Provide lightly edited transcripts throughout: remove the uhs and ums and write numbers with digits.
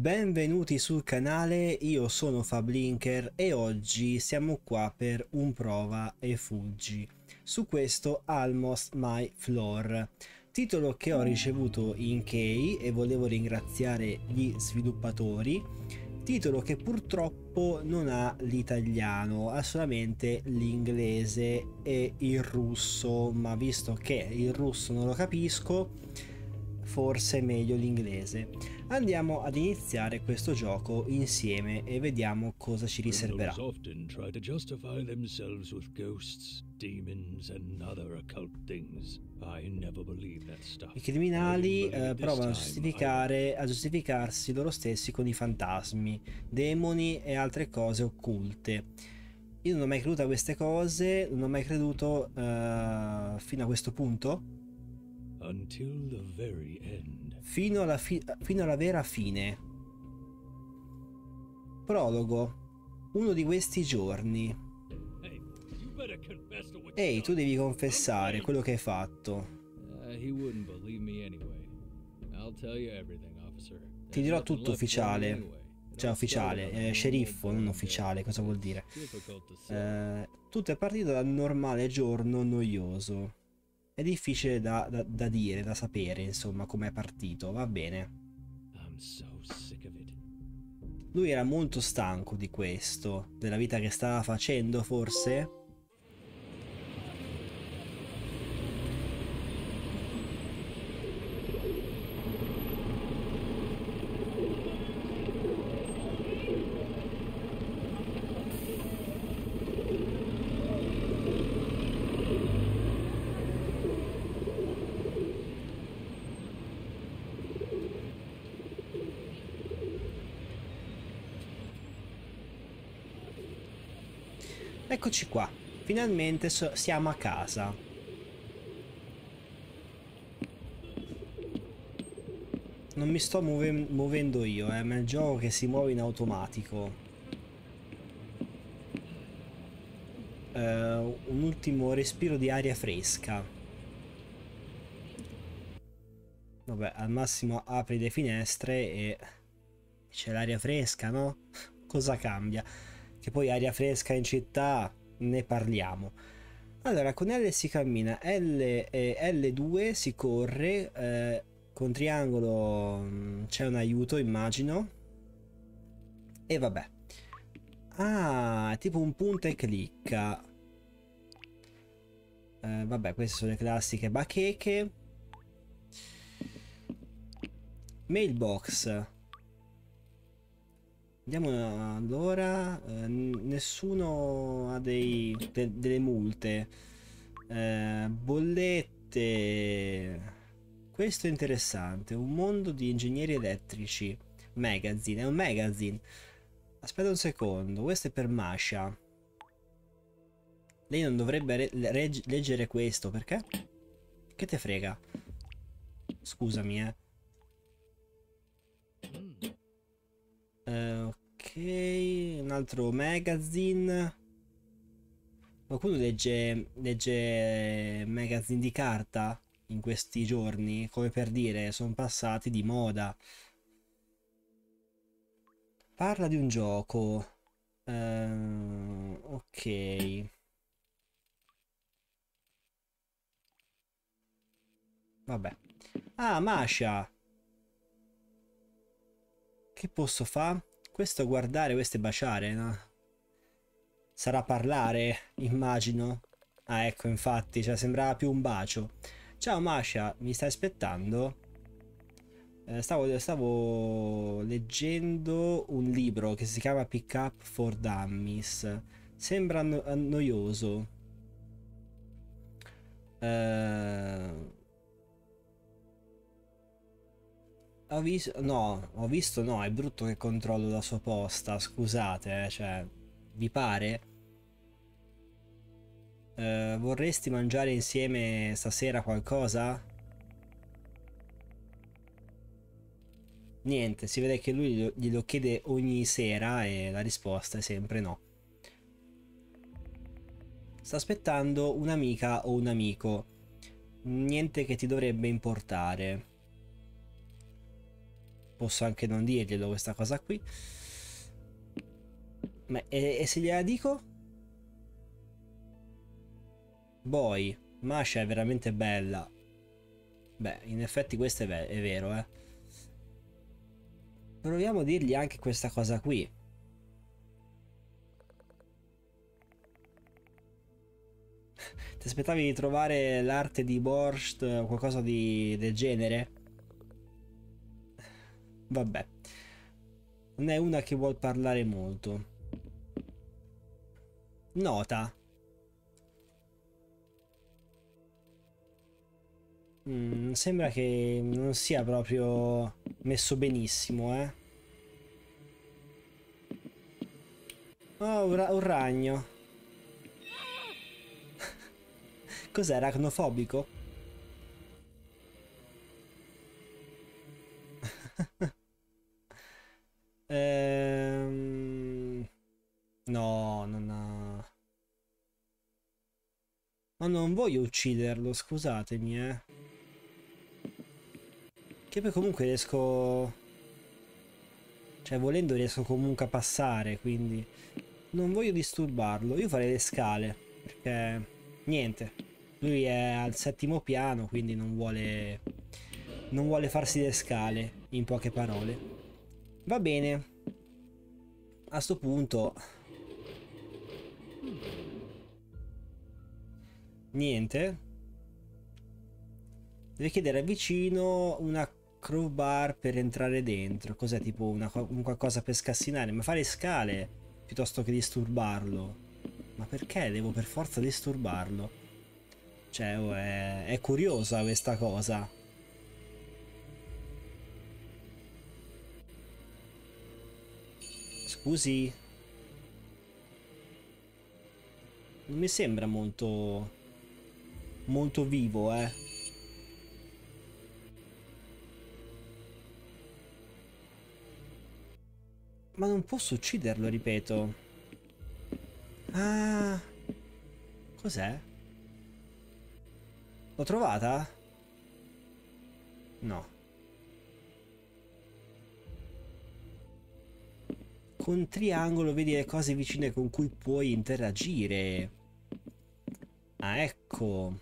Benvenuti sul canale, io sono Fablinker e oggi siamo qua per un prova e fuggi su questo Almost My Floor, titolo che ho ricevuto in key e volevo ringraziare gli sviluppatori, titolo che purtroppo non ha l'italiano, ha solamente l'inglese e il russo, ma visto che il russo non lo capisco forse è meglio l'inglese. Andiamo ad iniziare questo gioco insieme e vediamo cosa ci riserverà. I criminali provano a giustificarsi loro stessi con i fantasmi, demoni e altre cose occulte. Io non ho mai creduto a queste cose, non ho mai creduto fino a questo punto. Fino alla vera fine. Prologo. Uno di questi giorni. Ehi, tu devi confessare quello che hai fatto. Ti dirò tutto, ufficiale. Cioè, ufficiale, sceriffo, non ufficiale, cosa vuol dire? Tutto è partito da un normale giorno noioso. È difficile da sapere, insomma, com'è partito, va bene. Lui era molto stanco di questo, della vita che stava facendo, forse? Eccoci qua, finalmente siamo a casa. Non mi sto muovendo io, ma è il gioco che si muove in automatico. Un ultimo respiro di aria fresca. Vabbè, al massimo apri le finestre e c'è l'aria fresca, no? Cosa cambia? Che poi aria fresca in città ne parliamo. Allora, con L si cammina, L e L2 si corre, con triangolo c'è un aiuto, immagino, e vabbè, è tipo un punta e clicca. Vabbè, queste sono le classiche bacheche. Mailbox. Andiamo allora, nessuno ha delle multe, bollette, questo è interessante, un mondo di ingegneri elettrici, magazine, è un magazine, aspetta un secondo, questo è per Masha, lei non dovrebbe leggere questo, perché? Che te frega? Scusami ok, un altro magazine. Qualcuno legge magazine di carta in questi giorni? Come per dire, sono passati di moda. Parla di un gioco. Ok. Vabbè. Ah, Masha! Che posso fare? Questo guardare, questo è baciare, no? Sarà parlare, immagino. Ah, ecco, infatti, cioè, sembrava più un bacio. Ciao Masha, mi stai aspettando? Stavo leggendo un libro che si chiama Pick Up for Dummies. Sembra noioso. Ho visto, no, è brutto che controllo la sua posta, scusate, cioè, vi pare? Vorresti mangiare insieme stasera qualcosa? Niente, si vede che lui glielo chiede ogni sera e la risposta è sempre no. Sta aspettando un'amica o un amico, niente che ti dovrebbe importare. posso anche non dirglielo questa cosa qui. Ma, e se gliela dico? Boy, Masha è veramente bella. Beh, in effetti questo è vero, eh. Proviamo a dirgli anche questa cosa qui. Ti aspettavi di trovare l'arte di Borscht o qualcosa del genere? Vabbè. Non è una che vuol parlare molto. Nota. Sembra che non sia proprio messo benissimo, eh. Oh, un ragno. Cos'è, arachnofobico? No, non ha... Ma non voglio ucciderlo, scusatemi, eh. Che poi comunque riesco... Cioè, volendo riesco comunque a passare, quindi... Non voglio disturbarlo. Io farei le scale, perché... Niente. Lui è al settimo piano, quindi non vuole... Non vuole farsi le scale, in poche parole. Va bene. A sto punto... Niente. Deve chiedere al vicino una crowbar per entrare dentro. Cos'è, tipo un qualcosa per scassinare? Ma fare scale piuttosto che disturbarlo. Ma perché devo per forza disturbarlo? Cioè, oh, è curiosa questa cosa. Scusi. Non mi sembra molto... molto vivo, eh. Ma non posso ucciderlo, ripeto. Ah, cos'è? L'ho trovata? No. Con triangolo vedi le cose vicine con cui puoi interagire. Ah, ecco.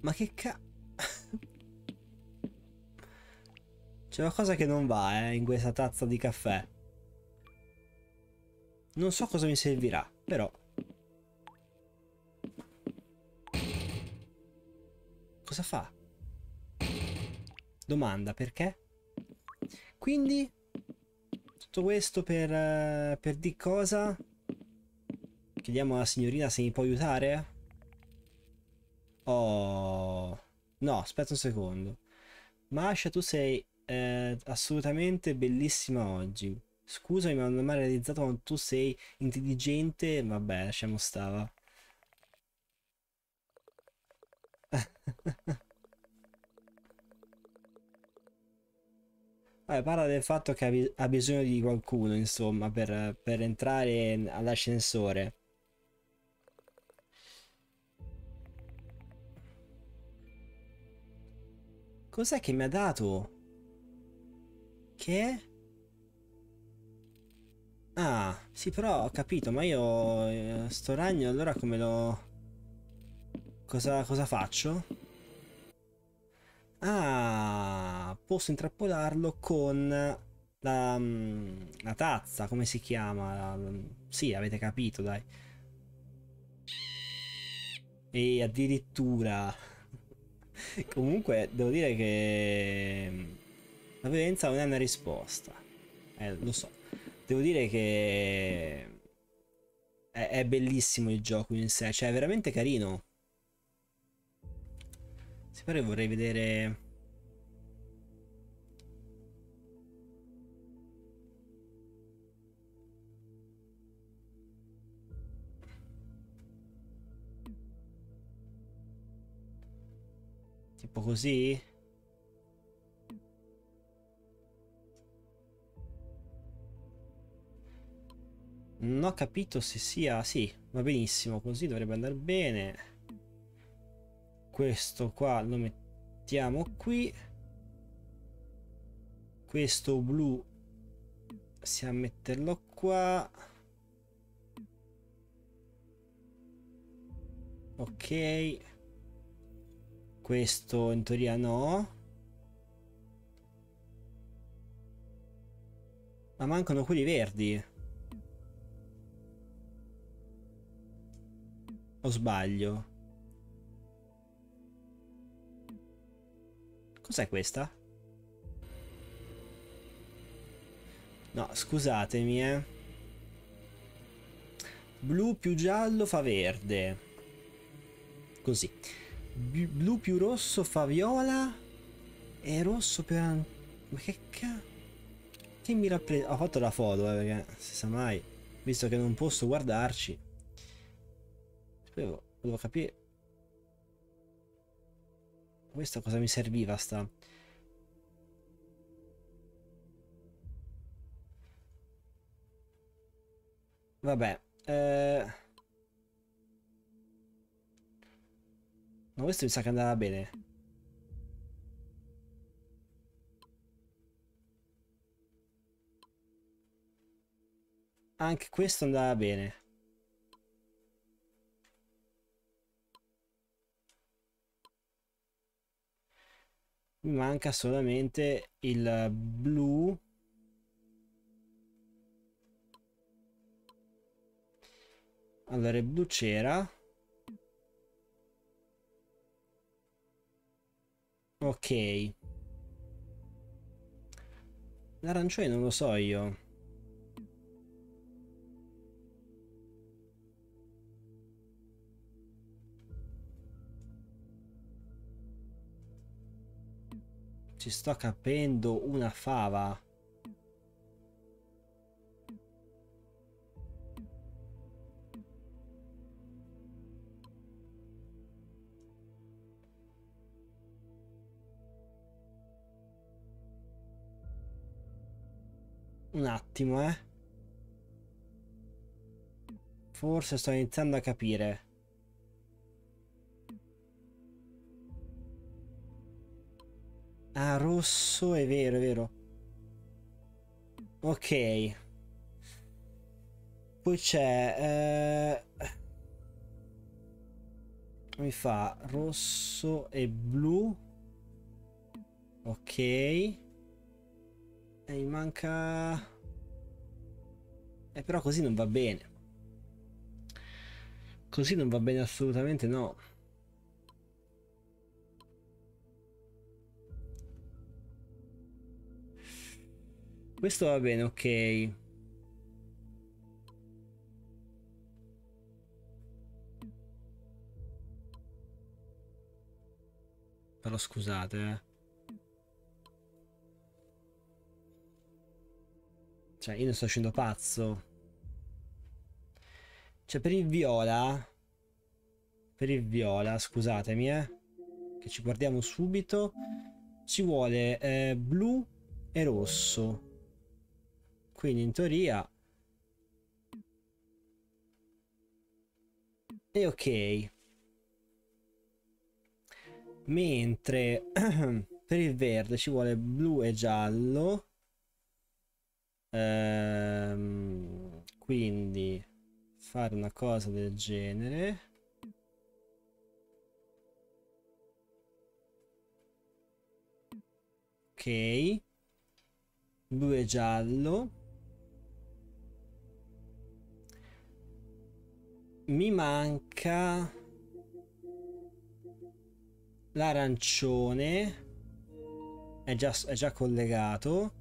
Ma che cazzo? C'è una cosa che non va, in questa tazza di caffè. Non so cosa mi servirà, però. Cosa fa? Domanda, perché? Quindi, tutto questo per di cosa? Chiediamo alla signorina se mi può aiutare? Oh... No, aspetta un secondo. Masha, tu sei... assolutamente bellissima oggi. Scusami, ma non ho mai realizzato quanto tu sei intelligente. Vabbè, lasciamo stava. Vabbè, parla del fatto che ha bisogno di qualcuno, insomma, per entrare all'ascensore. Cos'è che mi ha dato? Che? Ah, sì, però ho capito, ma io sto ragno allora come lo... Cosa faccio? Ah, posso intrappolarlo con la tazza, come si chiama? Sì, avete capito, dai. E addirittura... Comunque, devo dire che... La violenza non è una risposta, lo so. Devo dire che è bellissimo il gioco in sé, cioè è veramente carino. Se pare vorrei vedere... Tipo così? Non ho capito se sia... Sì, va benissimo, così dovrebbe andare bene. Questo qua lo mettiamo qui. Questo blu possiamo metterlo qua. Ok. Questo in teoria no. Ma mancano quelli verdi. O sbaglio? Cos'è questa? No, scusatemi, eh. Blu più giallo fa verde. Così. Blu più rosso fa viola. E rosso più... Ma che cazzo? Che mi rappresenta... Ho fatto la foto, perché si sa mai. Visto che non posso guardarci. Volevo capire... Questa cosa mi serviva, sta... Vabbè. No, questo mi sa che andava bene. Anche questo andava bene. Mi manca solamente il blu allora il blu c'era, ok, l'arancione non lo so io, ci sto capendo una fava. Un attimo, eh. Forse sto iniziando a capire. Ah, rosso, è vero, è vero. Ok. Poi c'è... Mi fa rosso e blu. Ok. E mi manca... però così non va bene. Così non va bene assolutamente, no. Questo va bene, ok. Però scusate, eh. Cioè, io ne sto uscendo pazzo. Cioè, per il viola... Per il viola, scusatemi, eh. Che ci guardiamo subito. Ci vuole blu e rosso. Quindi in teoria... è ok. Mentre per il verde ci vuole blu e giallo. Quindi fare una cosa del genere. Ok. Blu e giallo. Mi manca l'arancione, è già collegato.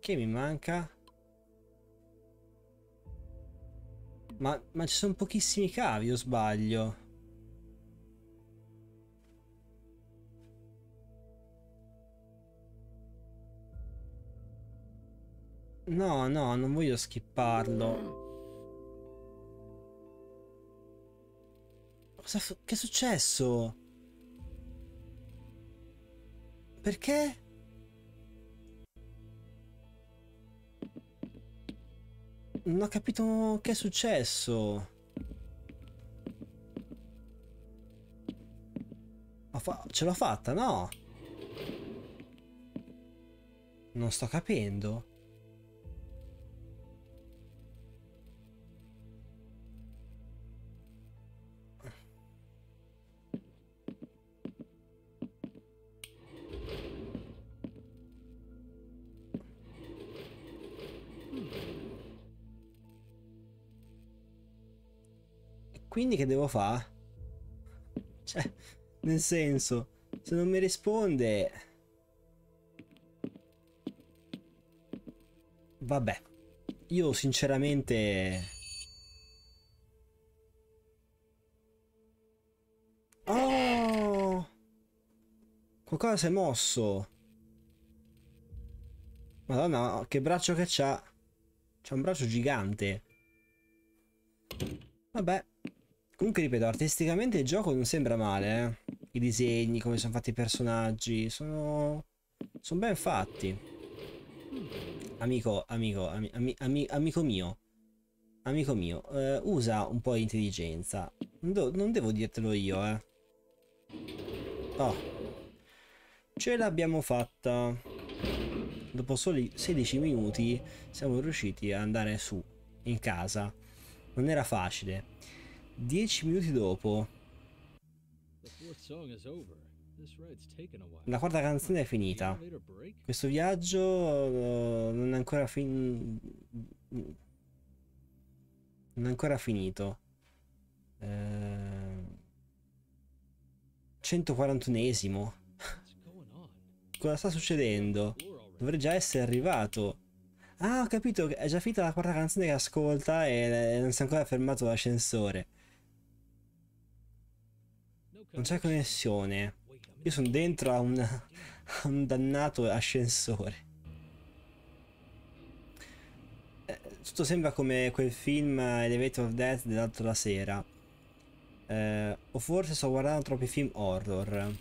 Che mi manca? Ma ci sono pochissimi cavi, o sbaglio? No, no, non voglio skipparlo. Che è successo? Perché? Non ho capito che è successo. ce l'ho fatta, no? Non sto capendo. Quindi che devo fare? Cioè, nel senso, se non mi risponde... Vabbè, io sinceramente... Oh! Qualcosa si è mosso! Madonna, che braccio che c'ha! C'ha un braccio gigante! Vabbè. Comunque ripeto, artisticamente il gioco non sembra male, eh? I disegni, come sono fatti i personaggi, sono ben fatti. Amico mio, usa un po' di intelligenza. Non devo dirtelo io, eh. Oh. Ce l'abbiamo fatta. Dopo soli 16 minuti siamo riusciti ad andare su, in casa. Non era facile. 10 minuti dopo la quarta canzone è finita. Questo viaggio non è ancora finito. 141esimo. Cosa sta succedendo? Dovrei già essere arrivato. Ah, ho capito, è già finita la quarta canzone che ascolta e non si è ancora fermato l'ascensore. Non c'è connessione. Io sono dentro a un dannato ascensore. Tutto sembra come quel film Elevator of Death dell'altra sera. O forse sto guardando troppi film horror.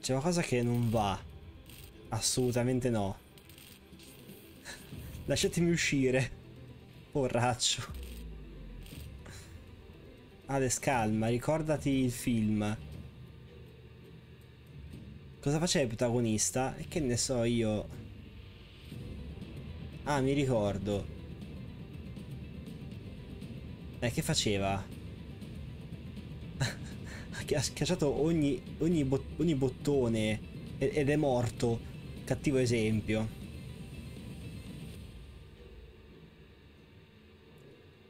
C'è qualcosa che non va. Assolutamente no. Lasciatemi uscire. Porraccio. Ades, calma, ricordati il film. Cosa faceva il protagonista? E che ne so io. Ah, mi ricordo. Che faceva? Ha schiacciato ogni bottone ed è morto. Cattivo esempio.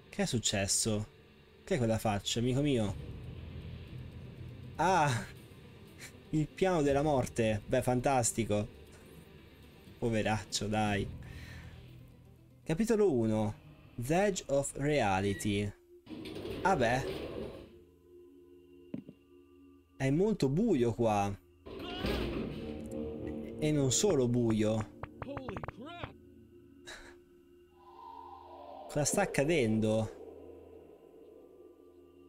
Che è successo? Che è quella faccia, amico mio? Ah! Il piano della morte! Beh, fantastico! Poveraccio, dai! Capitolo 1. The Edge of Reality. Ah beh! È molto buio qua! E non solo buio! Cosa sta accadendo?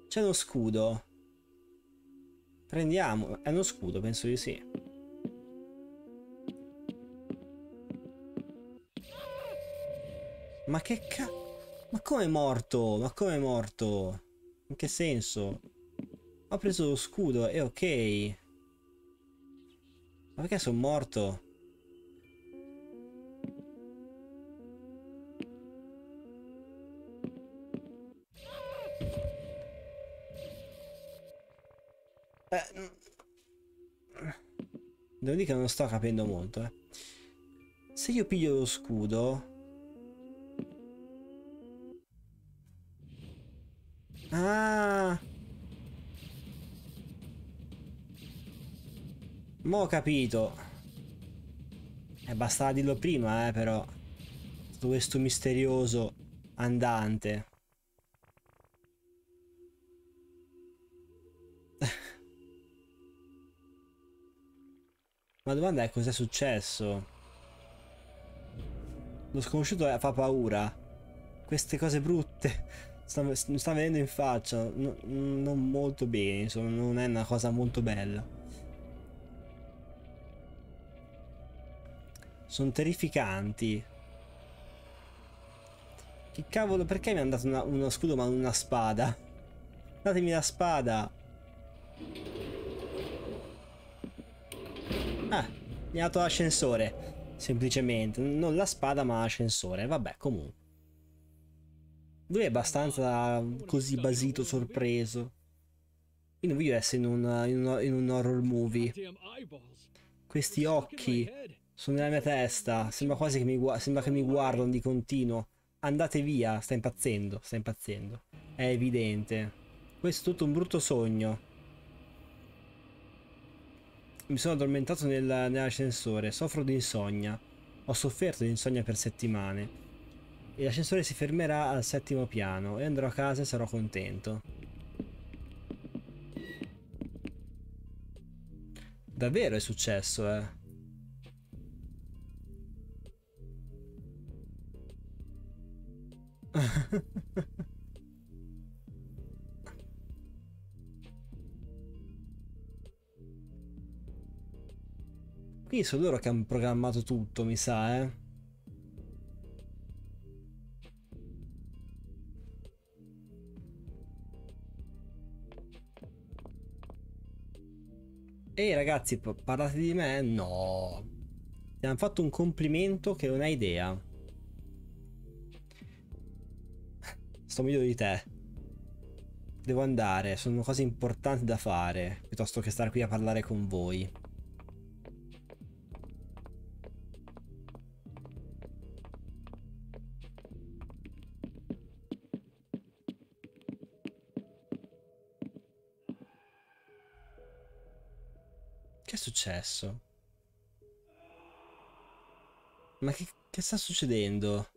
C'è uno scudo. Prendiamo. È uno scudo, penso di sì. Ma che cazzo? Ma come è morto? Ma come è morto? In che senso? Ho preso lo scudo, è ok. Ma perché sono morto? Devo dire che non sto capendo molto, eh. Se io piglio lo scudo... Ah! Mo' ho capito. Bastava dirlo prima, però. Tutto questo misterioso andante. Ma la domanda è cos'è successo? Lo sconosciuto fa paura. Queste cose brutte mi sta venendo in faccia. Non molto bene, insomma, non è una cosa molto bella. Sono terrificanti. Che cavolo, perché mi hanno dato uno scudo ma una spada? Datemi la spada. Ah, mi ha dato l'ascensore. Semplicemente. Non la spada ma l'ascensore. Vabbè, comunque. Lui è abbastanza così basito, sorpreso. Io non voglio essere in un horror movie. Questi occhi sono nella mia testa. Sembra quasi che mi guardano di continuo. Andate via, sta impazzendo, sta impazzendo. È evidente. Questo è tutto un brutto sogno. Mi sono addormentato nell'ascensore. Soffro di insonnia. Ho sofferto di insonnia per settimane. E l'ascensore si fermerà al 7° piano. E andrò a casa e sarò contento. Davvero è successo, eh. Quindi sono loro che hanno programmato tutto, mi sa, eh. Ehi ragazzi, parlate di me? No. Ti hanno fatto un complimento che non hai idea. Sto meglio di te. Devo andare, sono cose importanti da fare, piuttosto che stare qui a parlare con voi. Che è successo? Ma che sta succedendo?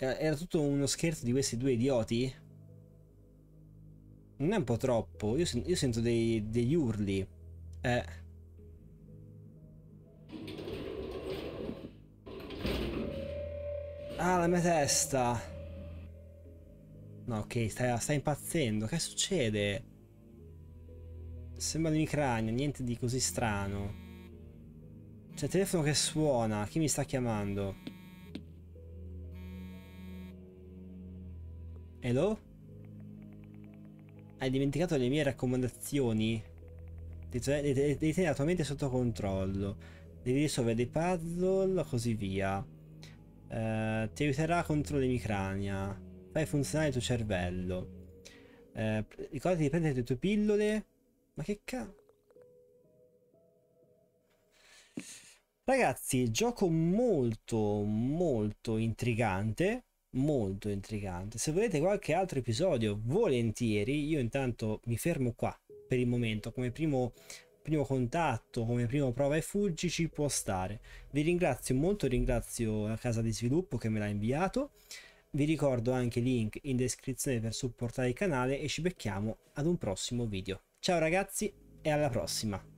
Era tutto uno scherzo di questi due idioti? Non è un po' troppo? Io sento degli urli. Ah, la mia testa! No, ok, sta impazzendo. Che succede? Sembra di micrania, niente di così strano. C'è il telefono che suona. Chi mi sta chiamando? Hello? Hai dimenticato le mie raccomandazioni? Devi tenere la tua mente sotto controllo. Devi risolvere dei puzzle, così via. Ti aiuterà contro l'emicrania. Fai funzionare il tuo cervello. Ricordati di prendere le tue pillole. Ma che cazzo? Ragazzi, gioco molto, molto intrigante. Molto intrigante. Se volete qualche altro episodio, volentieri. Io intanto mi fermo qua per il momento, come primo contatto, come primo prova e fuggi ci può stare. Vi ringrazio molto, ringrazio la casa di sviluppo che me l'ha inviato. Vi ricordo anche i link in descrizione per supportare il canale e ci becchiamo ad un prossimo video. Ciao ragazzi e alla prossima.